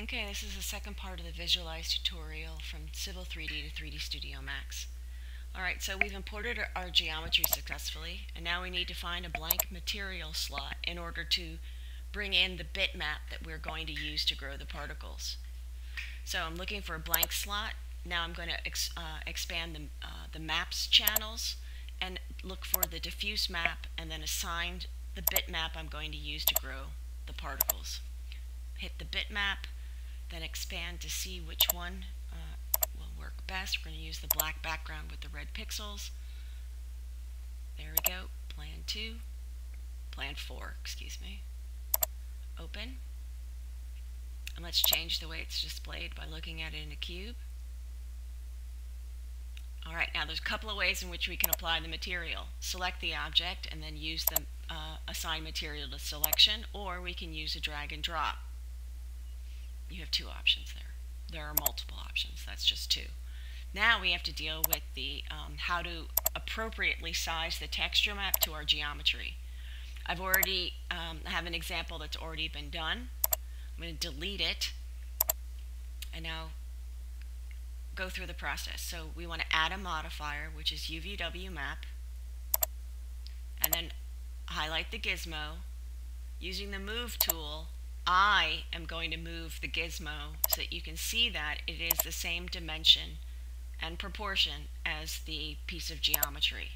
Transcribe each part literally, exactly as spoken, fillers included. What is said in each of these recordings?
Okay, this is the second part of the Visualize tutorial from Civil three D to three D Studio Max. Alright, so we've imported our, our geometry successfully, and now we need to find a blank material slot in order to bring in the bitmap that we're going to use to grow the particles. So I'm looking for a blank slot. Now I'm going to ex, uh, expand the, uh, the maps channels and look for the diffuse map and then assign the bitmap I'm going to use to grow the particles. Hit the bitmap, then expand to see which one uh, will work best. We're going to use the black background with the red pixels. There we go. Plan two. Plan four, excuse me. Open. And let's change the way it's displayed by looking at it in a cube. Alright, now there's a couple of ways in which we can apply the material. Select the object and then use the uh, assign material to selection, or we can use a drag and drop. You have two options there. There are multiple options, that's just two. Now we have to deal with the um, how to appropriately size the texture map to our geometry. I've already, um, I have an example that's already been done. I'm going to delete it and now go through the process. So we want to add a modifier, which is U V W map, and then highlight the gizmo. Using the move tool, I am going to move the gizmo so that you can see that it is the same dimension and proportion as the piece of geometry.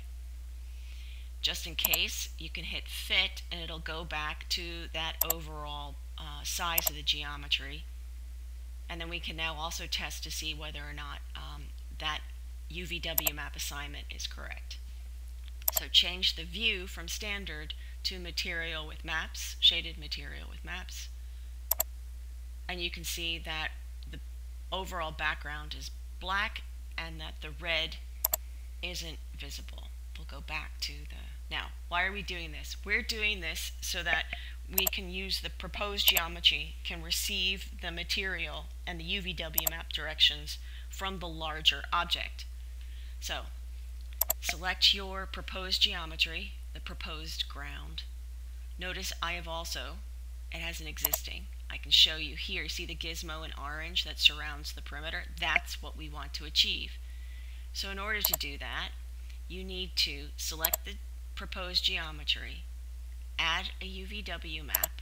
Just in case, you can hit fit and it'll go back to that overall uh, size of the geometry. And then we can now also test to see whether or not um, that U V W map assignment is correct. So change the view from standard to material with maps, shaded material with maps. And you can see that the overall background is black and that the red isn't visible. We'll go back to the... Now, why are we doing this? We're doing this so that we can use the proposed geometry, can receive the material and the U V W map directions from the larger object. So, select your proposed geometry, the proposed ground. Notice I have also, it has an existing. I can show you here, see the gizmo in orange that surrounds the perimeter? That's what we want to achieve. So in order to do that, you need to select the proposed geometry, add a U V W map.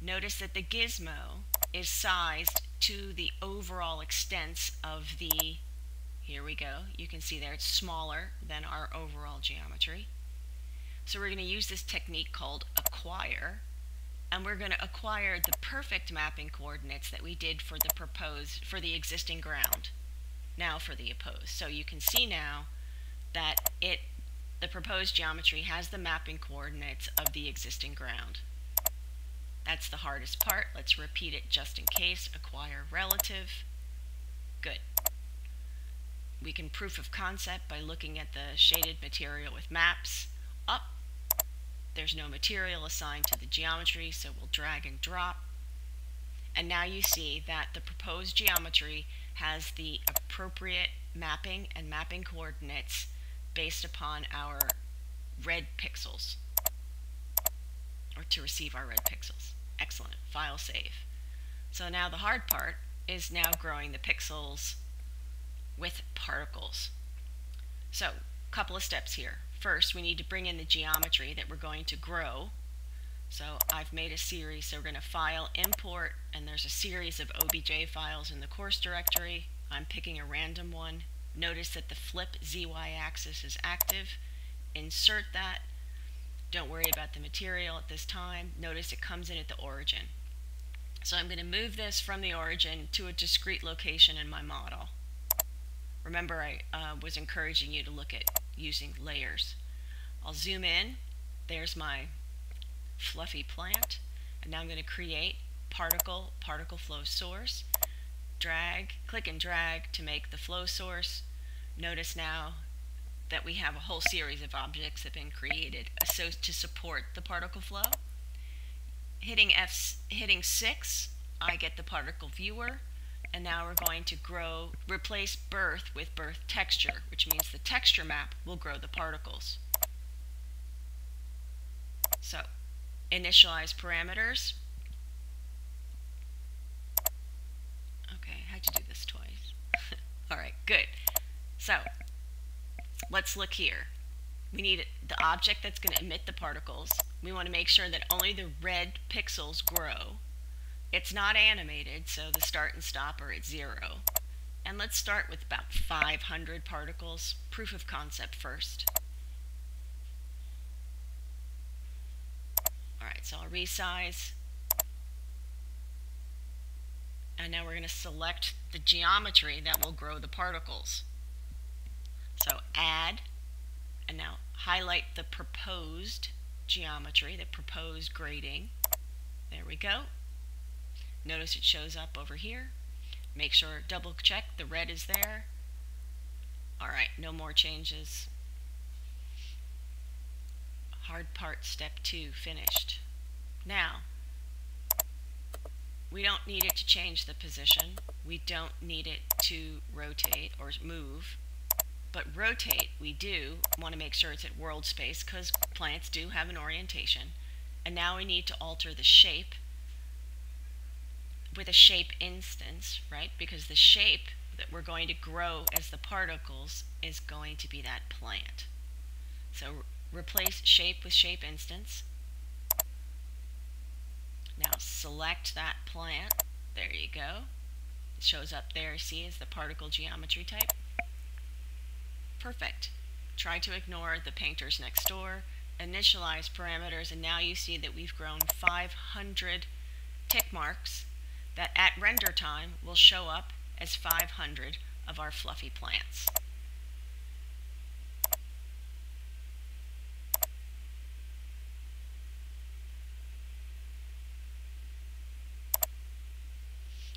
Notice that the gizmo is sized to the overall extents of the, here we go, you can see there it's smaller than our overall geometry. So we're going to use this technique called acquire, and we're going to acquire the perfect mapping coordinates that we did for the proposed, for the existing ground, now for the opposed. So you can see now that it, the proposed geometry has the mapping coordinates of the existing ground. That's the hardest part. Let's repeat it just in case. Acquire relative. Good. We can proof of concept by looking at the shaded material with maps. Up. There's no material assigned to the geometry, so we'll drag and drop. And now you see that the proposed geometry has the appropriate mapping and mapping coordinates based upon our red pixels, or to receive our red pixels. Excellent. File save. So now the hard part is now growing the pixels with particles. So a couple of steps here. First, we need to bring in the geometry that we're going to grow. So I've made a series, so we're going to file, import, and there's a series of O B J files in the course directory. I'm picking a random one. Notice that the flip Z Y axis is active. Insert that. Don't worry about the material at this time. Notice it comes in at the origin. So I'm going to move this from the origin to a discrete location in my model. Remember, I uh, was encouraging you to look at using layers. I'll zoom in. There's my fluffy plant. And now I'm going to create particle, particle flow source. Drag, click and drag to make the flow source. Notice now that we have a whole series of objects that have been created to support the particle flow. Hitting F, hitting six, I get the particle viewer, and now we're going to grow, replace birth with birth texture, which means the texture map will grow the particles. So, initialize parameters. tried to do this twice. All right, good. So let's look here. We need the object that's going to emit the particles. We want to make sure that only the red pixels grow. It's not animated, so the start and stop are at zero. And let's start with about five hundred particles. Proof of concept first. All right, so I'll resize. And now we're going to select the geometry that will grow the particles. So add, and now highlight the proposed geometry, the proposed grading. There we go. Notice it shows up over here. Make sure, double check, the red is there. All right, no more changes. Hard part, step two, finished. Now, we don't need it to change the position. We don't need it to rotate or move. But rotate, we do want to make sure it's at world space because plants do have an orientation. And now we need to alter the shape with a shape instance, right? Because the shape that we're going to grow as the particles is going to be that plant. So re- replace shape with shape instance. Now select that plant. There you go. It shows up there, see, as the particle geometry type. Perfect. Try to ignore the painters next door, initialize parameters, and now you see that we've grown five hundred tick marks that at render time will show up as five hundred of our fluffy plants.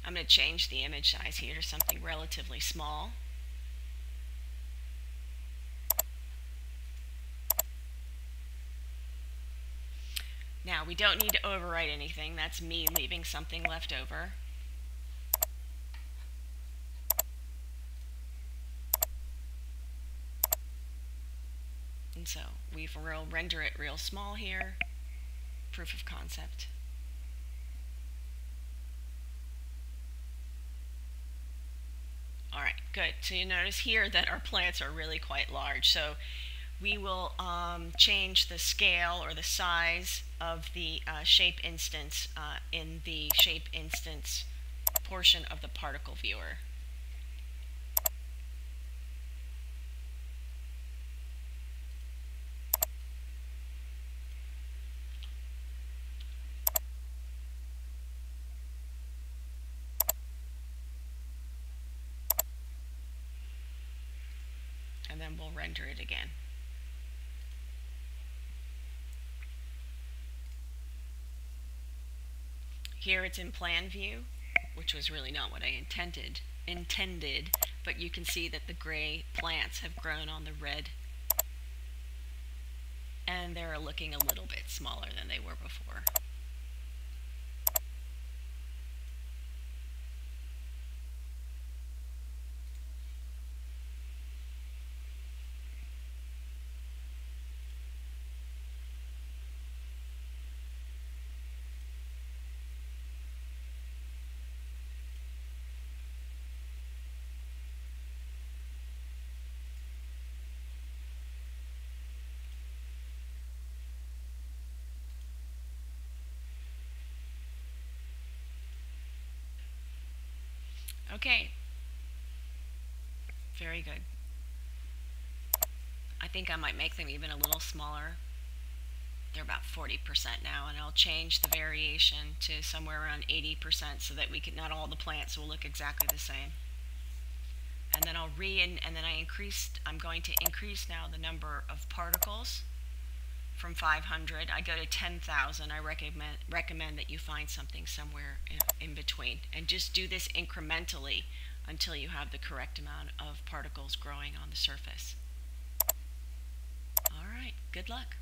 I'm going to change the image size here to something relatively small. Now, we don't need to overwrite anything. That's me leaving something left over. And so we've real render it real small here. Proof of concept. All right, good. So you notice here that our plants are really quite large. So we will um, change the scale or the size of the uh, shape instance uh, in the shape instance portion of the particle viewer. And then we'll render it again. Here it's in plan view, which was really not what I intended, intended, but you can see that the gray plants have grown on the red, and they're looking a little bit smaller than they were before. Okay, very good. I think I might make them even a little smaller. They're about forty percent now, and I'll change the variation to somewhere around eighty percent so that we can, not all the plants will look exactly the same. And then I'll re and, and then I increased, I'm going to increase now the number of particles from five hundred. I go to ten thousand. I recommend recommend that you find something somewhere in, in between, and just do this incrementally until you have the correct amount of particles growing on the surface. All right, good luck.